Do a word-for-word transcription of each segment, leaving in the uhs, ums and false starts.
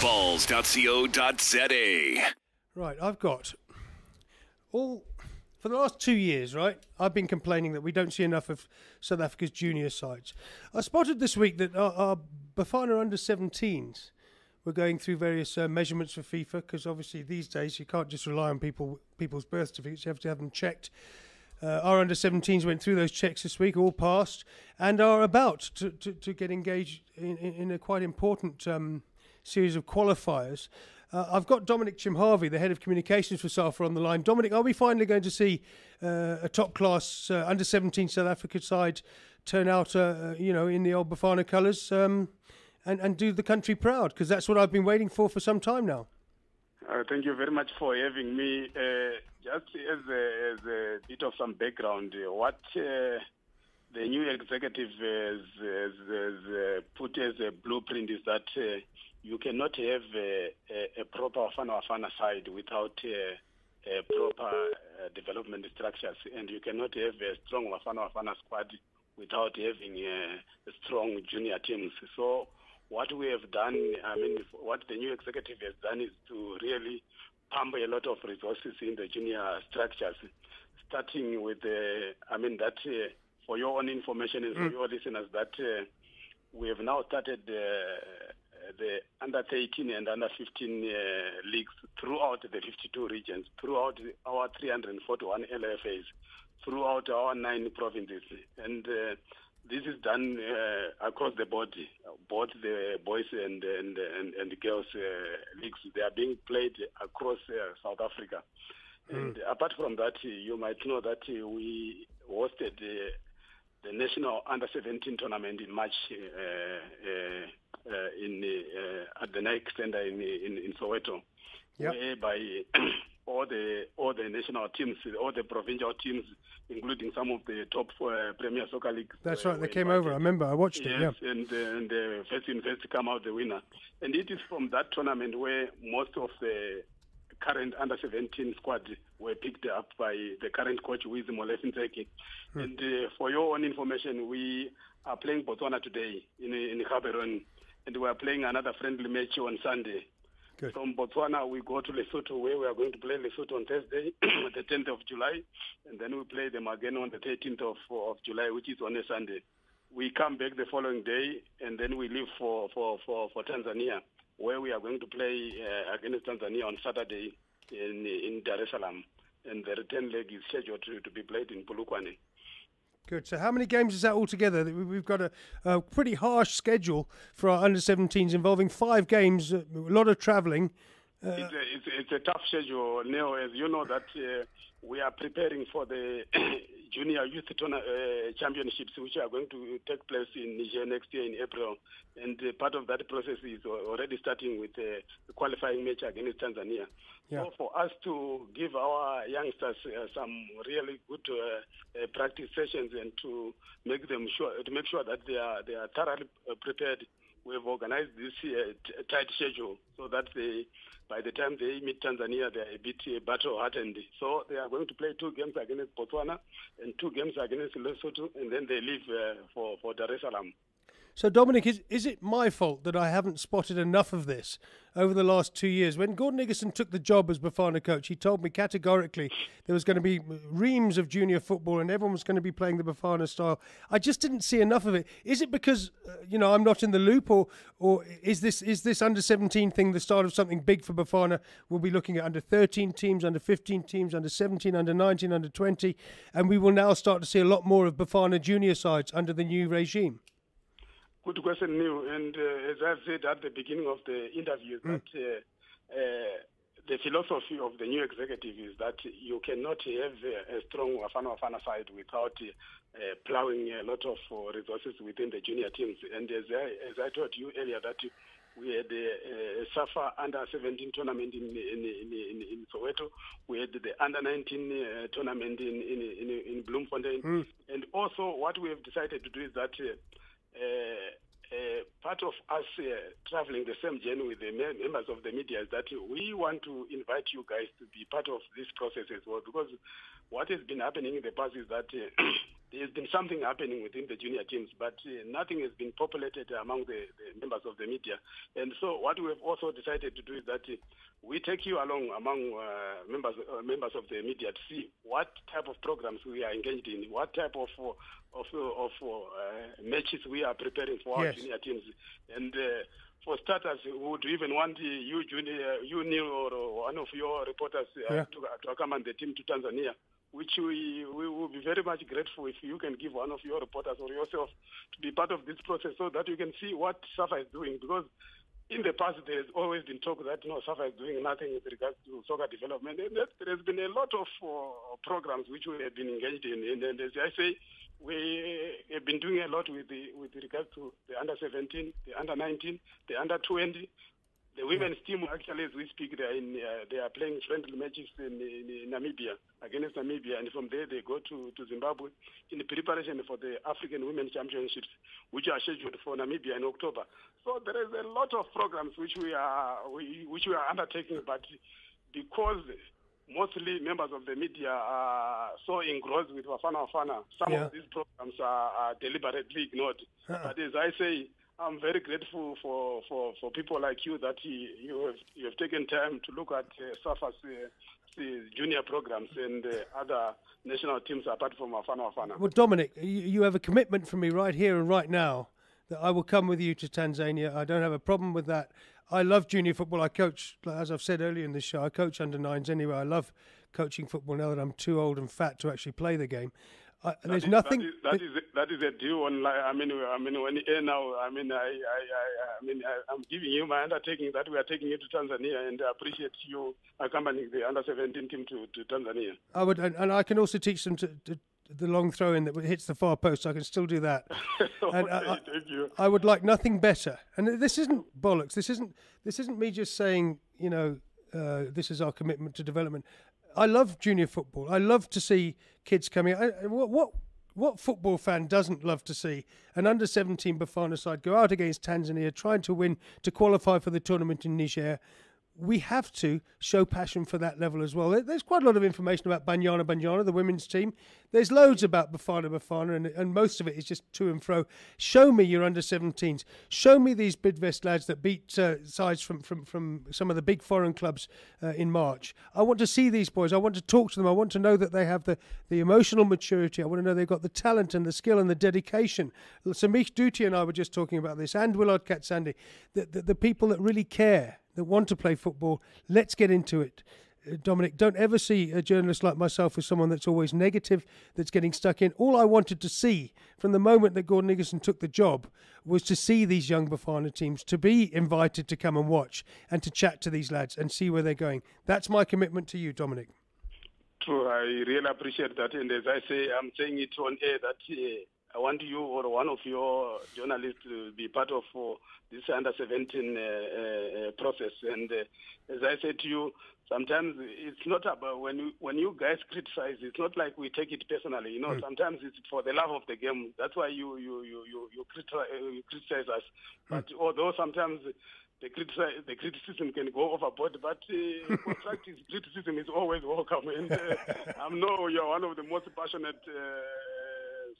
Ballz dot co dot za. Right, I've got all for the last two years, right, I've been complaining that we don't see enough of South Africa's junior sides. I spotted this week that our, our Bafana under seventeens were going through various uh, measurements for FIFA, because obviously these days you can't just rely on people people's birth certificates, you have to have them checked. Uh, our under seventeens went through those checks this week, all passed, and are about to, to, to get engaged in, in, in a quite important um, series of qualifiers. Uh, I've got Dominic Chimhavi, the head of communications for SAFA, on the line. Dominic, are we finally going to see uh, a top-class uh, under seventeen South Africa side turn out, uh, you know, in the old Bafana colours um, and, and do the country proud? Because that's what I've been waiting for for some time now. Uh, thank you very much for having me. Uh, just as a, as a bit of some background, uh, what uh, the new executive has, has, has uh, put as a blueprint is that uh, you cannot have a, a, a proper Bafana Bafana side without a, a proper uh, development structures, and you cannot have a strong Bafana Bafana squad without having a, a strong junior teams. So what we have done, I mean, what the new executive has done is to really pump a lot of resources in the junior structures, starting with, uh, I mean, that uh, for your own information and for your listeners, that uh, we have now started uh, the under eighteen and under fifteen uh, leagues throughout the fifty-two regions, throughout our three hundred forty-one L F As, throughout our nine provinces. And uh, this is done uh, across the board, both the boys and and, and, and girls uh, leagues. They are being played across uh, South Africa. Mm. And apart from that, you might know that we hosted uh, the national under seventeen tournament in March uh, uh, uh, in uh, at the Nike Center in in, in Soweto, yep. Whereby all the all the national teams, all the provincial teams, including some of the top uh, Premier Soccer League. That's uh, right. They came invited. over. I remember. I watched yes, it. Yes, yeah. and uh, and uh, first in first come out the winner. And it is from that tournament where most of the current under seventeen squad were picked up by the current coach, Wiz Molesin. Hmm. And uh, for your own information, we are playing Botswana today in in Gaborone, and we are playing another friendly match on Sunday. Good. From Botswana, we go to Lesotho, where we are going to play Lesotho on Thursday, the tenth of July, and then we play them again on the thirteenth of July, which is on a Sunday. We come back the following day, and then we leave for, for, for, for Tanzania, where we are going to play uh, against Tanzania on Saturday in in Dar es Salaam. And the return leg is scheduled to, to be played in Polokwane. Good. So how many games is that altogether? We've got a, a pretty harsh schedule for our under seventeens involving five games, a lot of travelling. Uh, it's, a, it's, a, it's a tough schedule, Neil. As you know that uh, we are preparing for the Junior Youth uh, Championships, which are going to take place in Niger next year in April. And uh, part of that process is already starting with uh, the qualifying match against Tanzania. Yeah. So for us to give our youngsters uh, some really good uh, uh, practice sessions and to make them sure to make sure that they are they are thoroughly prepared, we have organized this uh, t tight schedule so that they, by the time they meet Tanzania, they are a bit uh, battle-hardened. So they are going to play two games against Botswana and two games against Lesotho, and then they leave uh, for, for Dar es Salaam. So, Dominic, is, is it my fault that I haven't spotted enough of this over the last two years? When Gordon Igesund took the job as Bafana coach, he told me categorically there was going to be reams of junior football and everyone was going to be playing the Bafana style. I just didn't see enough of it. Is it because, uh, you know, I'm not in the loop, or or is this is this under seventeen thing the start of something big for Bafana? We'll be looking at under thirteen teams, under fifteen teams, under seventeen, under nineteen, under twenty, and we will now start to see a lot more of Bafana junior sides under the new regime. Good question, Neil. And uh, as I said at the beginning of the interview, mm. that uh, uh, the philosophy of the new executive is that you cannot have a, a strong Bafana Bafana side without uh, ploughing a lot of resources within the junior teams. And as I, as I told you earlier, that we had the uh, SAFA under seventeen tournament in, in, in, in, in Soweto. We had the under nineteen uh, tournament in, in, in, in Bloemfontein. Mm. And also what we have decided to do is that uh, Uh, uh, part of us uh, traveling the same journey with the members of the media is that we want to invite you guys to be part of this process as well, because what has been happening in the past is that uh, There's been something happening within the junior teams, but uh, nothing has been populated among the, the members of the media. And so what we have also decided to do is that uh, we take you along among uh, members uh, members of the media to see what type of programs we are engaged in, what type of uh, of, uh, of uh, matches we are preparing for yes. our junior teams. And uh, for starters, we would even want you, junior, you Neil, or one of your reporters uh, yeah. to, to accompany the team to Tanzania, which we, we will be very much grateful if you can give one of your reporters or yourself to be part of this process so that you can see what SAFA is doing. Because in the past, there has always been talk that no, SAFA is doing nothing with regards to soccer development. And that, there has been a lot of uh, programs which we have been engaged in. And, and as I say, we have been doing a lot with the, with regards to the under seventeen, the under nineteen, the under twenty. The women's team, actually, as we speak, they are, in, uh, they are playing friendly matches in, in, in Namibia, against Namibia, and from there they go to, to Zimbabwe in preparation for the African Women's Championships, which are scheduled for Namibia in October. So there is a lot of programs which we are we, which we are undertaking, but because mostly members of the media are so engrossed with Bafana Bafana, some yeah. of these programs are, are deliberately ignored. Uh-uh. But as I say, I'm very grateful for, for, for people like you that he, you have you have taken time to look at uh, SAFA's uh, junior programs and uh, other national teams apart from Bafana Bafana. Well, Dominic, you, you have a commitment from me right here and right now that I will come with you to Tanzania. I don't have a problem with that. I love junior football. I coach, as I've said earlier in this show, I coach under nines anyway. I love coaching football now that I'm too old and fat to actually play the game. Uh, there's that nothing. Is, that, is, that, is a, that is a deal online. I mean, I mean, when you now, I mean, I, I, I, I mean, I, I'm giving you my undertaking that we are taking you to Tanzania, and I appreciate you accompanying the under seventeen team to, to Tanzania. I would, and, and I can also teach them to, to the long throw in that hits the far post. I can still do that. okay, and I, thank you. I would like nothing better. And this isn't bollocks. This isn't. This isn't me just saying, you know, uh, this is our commitment to development. I love junior football. I love to see kids coming. I, what, what what football fan doesn't love to see an under seventeen Bafana side go out against Tanzania, trying to win, to qualify for the tournament in Niger? We have to show passion for that level as well. There's quite a lot of information about Banyana Banyana, the women's team. There's loads about Bafana Bafana, and, and most of it is just to and fro. Show me your under seventeens. Show me these Bidvest lads that beat uh, sides from, from, from some of the big foreign clubs uh, in March. I want to see these boys. I want to talk to them. I want to know that they have the, the emotional maturity. I want to know they've got the talent and the skill and the dedication. Samih Duty and I were just talking about this, and Willard Katsande, the, the, the people that really care, that want to play football. Let's get into it. Uh, Dominic, don't ever see a journalist like myself as someone that's always negative, that's getting stuck in. All I wanted to see from the moment that Gordon Igesund took the job was to see these young Bafana teams, to be invited to come and watch and to chat to these lads and see where they're going. That's my commitment to you, Dominic. True. I really appreciate that. And as I say, I'm saying it on air that uh, I want you or one of your journalists to be part of uh, this under seventeen uh, uh, process. And uh, as I said to you, sometimes it's not about when you, when you guys criticize, it's not like we take it personally. You know, mm. sometimes it's for the love of the game. That's why you you you you, you, criticize, you criticize us. Mm. But although sometimes the criticism, the criticism can go overboard, but uh, constructive criticism is always welcome. And uh, I know you're one of the most passionate Uh,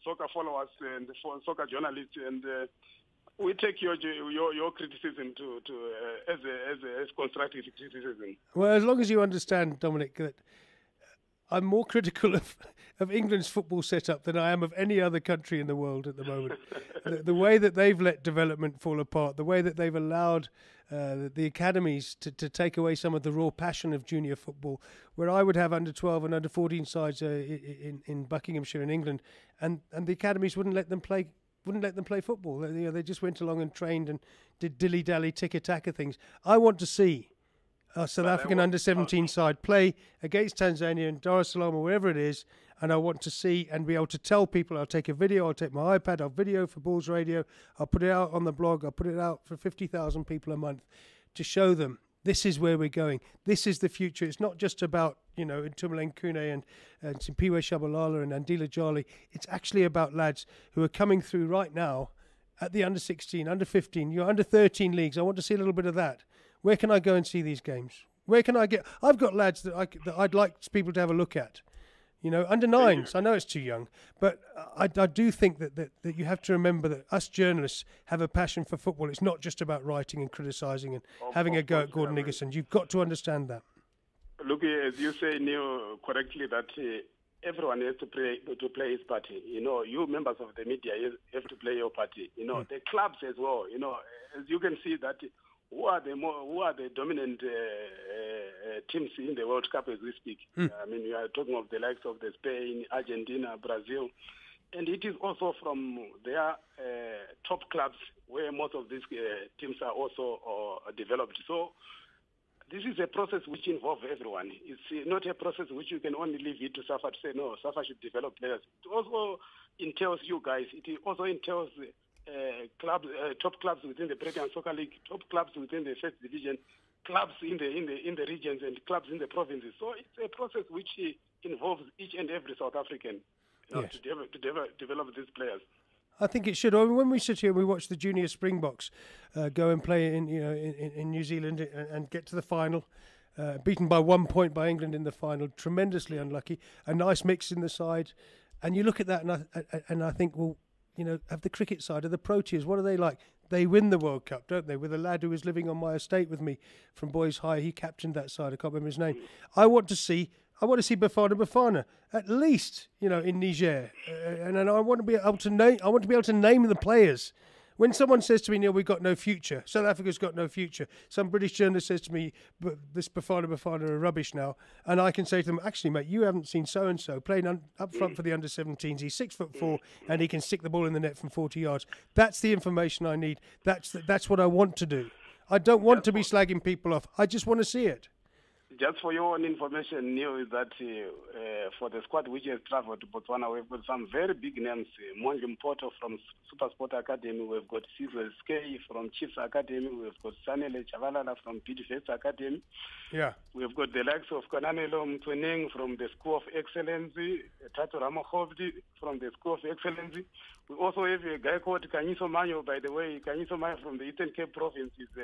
soccer followers and soccer journalists, and uh, we take your your, your criticism to, to uh, as, a, as, a, as constructive criticism. Well, as long as you understand, Dominic, that I'm more critical of, of England's football setup than I am of any other country in the world at the moment. the, the way that they've let development fall apart, the way that they've allowed uh, the academies to, to take away some of the raw passion of junior football, where I would have under twelve and under fourteen sides uh, in, in Buckinghamshire in England, and, and the academies wouldn't let them play wouldn't let them play football. They, you know, they just went along and trained and did dilly-dally, ticky-tacky things. I want to see our South but African under seventeen side play against Tanzania in Dar es Salaam or wherever it is, and I want to see and be able to tell people. I'll take a video, I'll take my iPad, I'll video for Ballz Radio, I'll put it out on the blog, I'll put it out for fifty thousand people a month to show them this is where we're going, this is the future. It's not just about, you know, Tumuleng Kune and, and Simpiwe Shabalala and Andila Jali. It's actually about lads who are coming through right now at the under sixteen, under fifteen, your under thirteen leagues. I want to see a little bit of that. Where can I go and see these games? Where can I get? I've got lads that, I, that I'd like people to have a look at. You know, under nines, I know it's too young, but I, I do think that, that, that you have to remember that us journalists have a passion for football. It's not just about writing and criticising and of, having of a go at Gordon Igesund. You've got to understand that. Look, as you say, Neil, correctly, that uh, everyone has to play, to play his part. You know, you members of the media have to play your part. You know, mm. the clubs as well. You know, as you can see that who are the more, who are the dominant uh, uh, teams in the World Cup as we speak? Mm. I mean, we are talking of the likes of the Spain, Argentina, Brazil, and it is also from their uh, top clubs where most of these uh, teams are also uh, developed. So this is a process which involves everyone. It's not a process which you can only leave it to SAFA to say, no, SAFA should develop players. It also entails you guys. It also entails uh, clubs, uh, top clubs within the Premier Soccer League, top clubs within the First Division, clubs in the in the in the regions, and clubs in the provinces. So it's a process which involves each and every South African uh, yes. to, de to de develop these players. I think it should. I mean, when we sit here and we watch the junior Springboks uh, go and play in you know in, in New Zealand and, and get to the final, uh, beaten by one point by England in the final, tremendously unlucky. A nice mix in the side, and you look at that and I and I think, well, you know, have the cricket side of the Proteas. What are they like? They win the World Cup, don't they? With a lad who was living on my estate with me from Boys High, he captained that side. I can't remember his name. I want to see. I want to see Bafana Bafana at least, you know, in Niger, uh, and, and I want to be able to name. I want to be able to name the players. When someone says to me, "Neil, we've got no future. South Africa's got no future," some British journalist says to me, "But this Bafana Bafana are rubbish now," and I can say to them, "Actually, mate, you haven't seen so and so playing un up front for the under seventeens. He's six foot four, and he can stick the ball in the net from forty yards. That's the information I need. That's the, that's what I want to do. I don't want to be slagging people off. I just want to see it." Just for your own information, Neil, is that uh, for the squad which has travelled to Botswana, we've got some very big names. Mwangi Mporto from SuperSport Academy, we've got Sibusiso Skei from Chiefs Academy, we've got Sanele Shabalala from P D F S Academy. Yeah. We've got the likes of Kananilom Twining from the School of Excellence, Tato Ramakhovdi from the School of Excellence. We also have a guy called Kanyiso Manyo, by the way. Kanyiso Manyo from the Eastern Cape Province is a,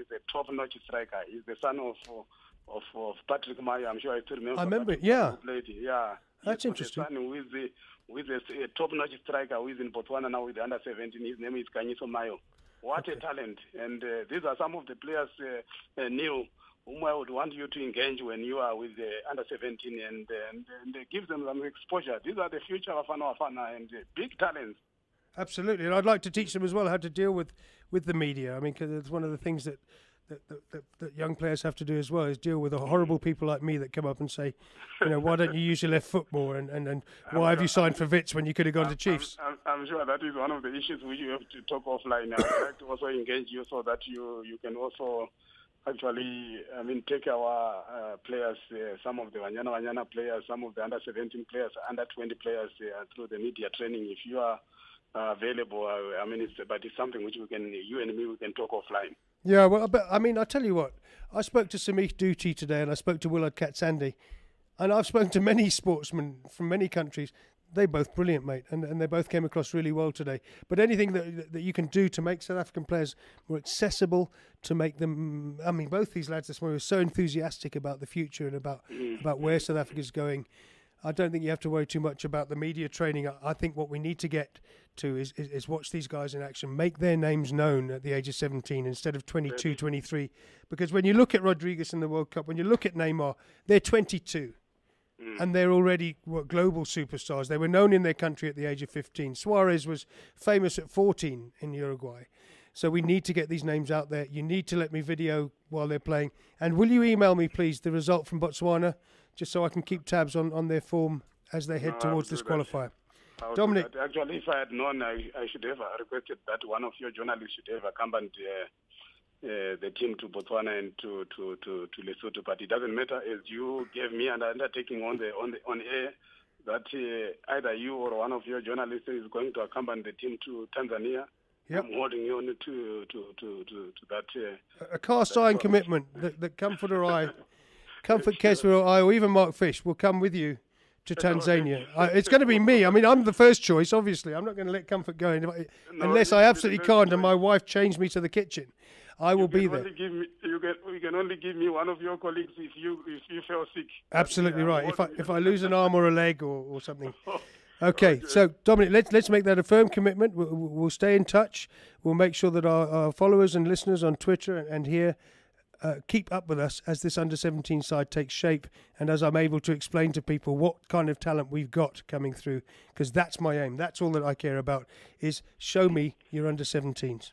is a, a top-notch striker. He's the son of... Uh, Of, of Patrick Maya, I'm sure I still remember. I remember, Patrick, yeah. Lady. Yeah. That's yes, interesting. With the with a top-notch striker who is in Botswana now with the under seventeen. His name is Kanyiso Mayo. What okay. a talent. And uh, these are some of the players, uh, uh, Neil, whom I would want you to engage when you are with the under seventeen and, and, and uh, give them some exposure. These are the future of Bafana Bafana and uh, big talents. Absolutely. And I'd like to teach them as well how to deal with, with the media. I mean, because it's one of the things that... That, that, that young players have to do as well is deal with the horrible people like me that come up and say, you know, why don't you use your left foot more, and, and, and why sure, have you signed I'm, for Vitz when you could have gone I'm, to Chiefs? I'm, I'm sure that is one of the issues which you have to talk offline. I would like to also engage you so that you, you can also actually, I mean, take our uh, players, uh, some of the Banyana Banyana players, some of the under seventeen players, under twenty players uh, through the media training. If you are uh, available, I, I mean, it's, but it's something which we can, you and me, we can talk offline. Yeah, well, but, I mean, I tell you what, I spoke to Samih Duty today and I spoke to Willard Katsande, and I've spoken to many sportsmen from many countries. They're both brilliant, mate, and, and they both came across really well today. But anything that, that you can do to make South African players more accessible, to make them... I mean, both these lads this morning were so enthusiastic about the future and about, about where South Africa's going. I don't think you have to worry too much about the media training. I, I think what we need to get to is, is, is watch these guys in action, make their names known at the age of seventeen instead of twenty-two, twenty-three. Because when you look at Rodriguez in the World Cup, when you look at Neymar, they're twenty-two. Mm. And they're already what, global superstars. They were known in their country at the age of fifteen. Suarez was famous at fourteen in Uruguay. So we need to get these names out there. You need to let me video while they're playing. And will you email me, please, the result from Botswana? Just so I can keep tabs on, on their form as they head no, towards this qualifier. Dominic. Actually, if I had known, I, I should have requested that one of your journalists should have accompanied uh, uh, the team to Botswana and to, to, to, to Lesotho. But it doesn't matter, as you gave me an undertaking on the on the, on air, that uh, either you or one of your journalists is going to accompany the team to Tanzania. Yep. I'm holding you on to, to, to, to, to that. Uh, a cast iron commitment that, that Comfort or I... Comfort Kessler or I, or even Mark Fish, will come with you to Tanzania. I, it's going to be me. I mean, I'm the first choice, obviously. I'm not going to let Comfort go unless I absolutely can't and my wife changed me to the kitchen. I will be there. Give me, you, can, you can only give me one of your colleagues if you if you feel sick. Absolutely yeah, right. If I if I lose an arm or a leg or, or something. Okay, right, so Dominic, let's let's make that a firm commitment. We'll, we'll stay in touch. We'll make sure that our, our followers and listeners on Twitter and, and here uh, keep up with us as this under seventeen side takes shape, and as I'm able to explain to people what kind of talent we've got coming through, because that's my aim. That's all that I care about, is show me your under seventeens.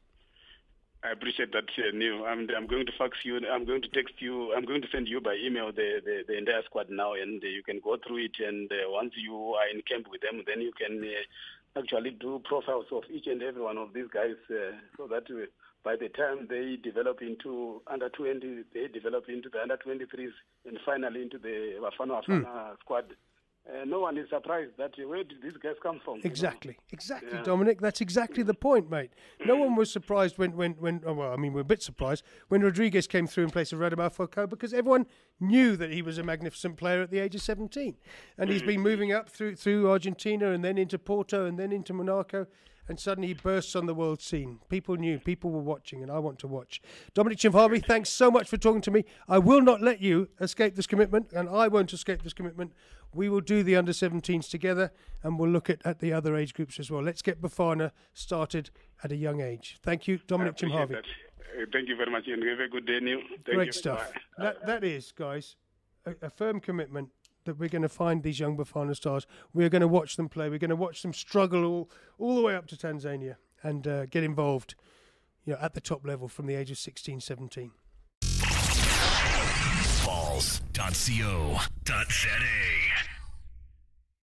I appreciate that, uh, Neil. I'm, I'm going to fax you. I'm going to text you. I'm going to send you by email the, the, the entire squad now, and uh, you can go through it. And uh, once you are in camp with them, then you can uh, actually do profiles of each and every one of these guys, uh, so that uh, by the time they develop into under twenty, they develop into the under twenty-threes, and finally into the Bafana Bafana mm. squad. Uh, no one is surprised that uh, where did these guys come from? Exactly, exactly, yeah. Dominic. That's exactly the point, mate. No one was surprised when, when, when oh, well, I mean, we're a bit surprised when Rodriguez came through in place of Radamel Falcao, because everyone knew that he was a magnificent player at the age of seventeen. And he's been moving up through, through Argentina and then into Porto and then into Monaco. And suddenly he bursts on the world scene. People knew, people were watching, and I want to watch. Dominic Chimhavi, thanks so much for talking to me. I will not let you escape this commitment, and I won't escape this commitment. We will do the under seventeens together, and we'll look at, at the other age groups as well. Let's get Bafana started at a young age. Thank you, Dominic Chimhavi. Uh, thank you very much, and have a good day, Neil. Thank Great you. stuff. Uh, that, that is, guys, a, a firm commitment that we're going to find these young Bafana stars. We're going to watch them play. We're going to watch them struggle all, all the way up to Tanzania and uh, get involved, you know, at the top level from the age of sixteen, seventeen. Ballz dot co dot za